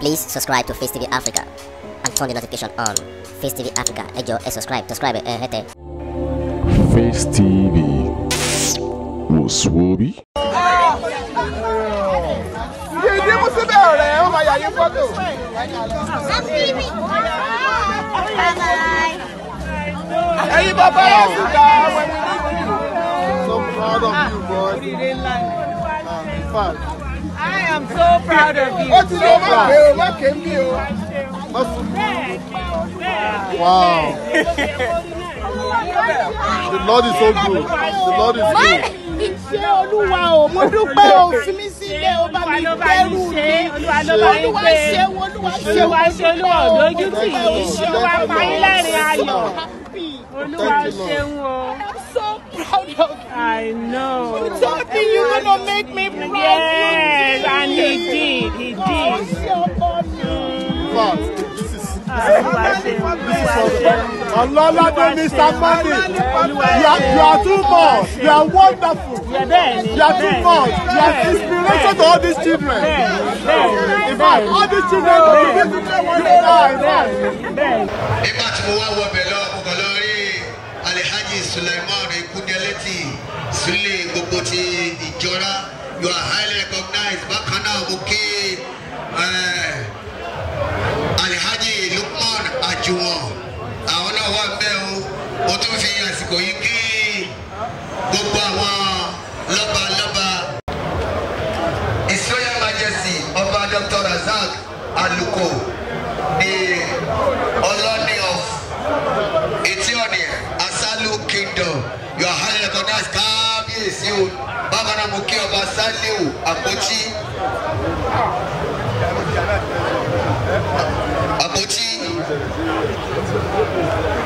Please subscribe to Face TV Africa and turn the notification on. Face TV Africa, subscribe. Face TV Muswobi. I am so proud of you. Wow. The Lord is so good. The Lord is good. I'm so proud of you. I know. You told me you were going to make me proud. Yes, and he did. You are too much. You are wonderful. You are too much. You are inspiration to all these children. In fact, all these children will be able to play one day. You are highly recognized. Baba Namukiya. I want to work there. What do you think? Yes, go. You keep Laba. His Royal Majesty, Baba Dr. Razak Aluko, the Olani of Ethiopia, Asalu Kingdom. You are highly recognized. Come, yes, you. Baba Namukiya of Basaliya, Apuchi.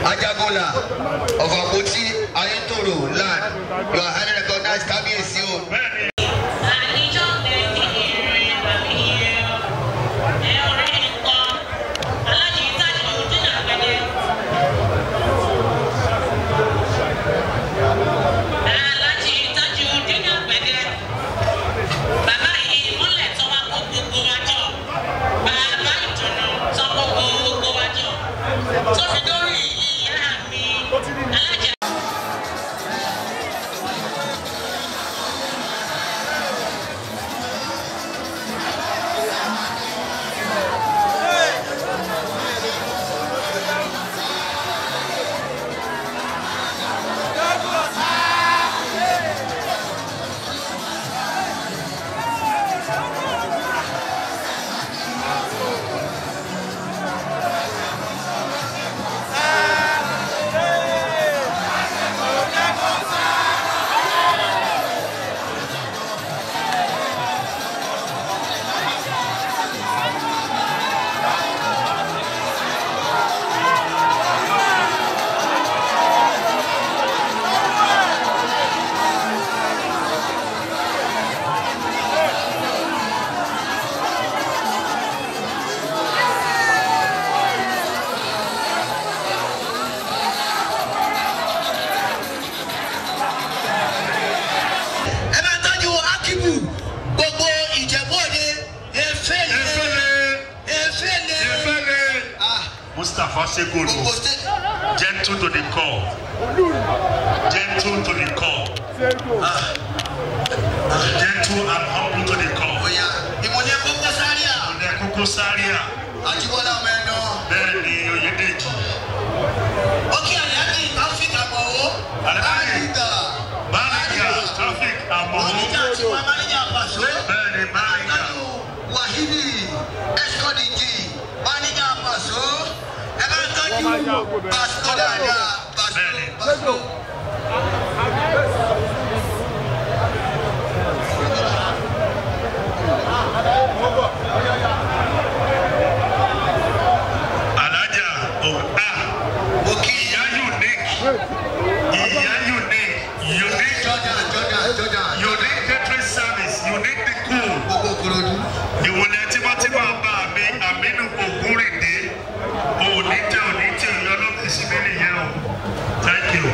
Adyagula of Apuchi, Ayinturu land. You are highly recognized. Come here, see you. Gentle to the call. Gentle to the call. Gentle and humble to the call. Aladja, Namukiya, unique country service, unique the cool. You will let him out of me. Thank you.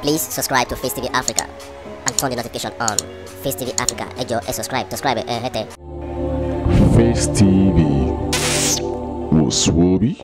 Please subscribe to Face TV Africa and turn the notification on. Face TV Africa, subscribe. Face TV.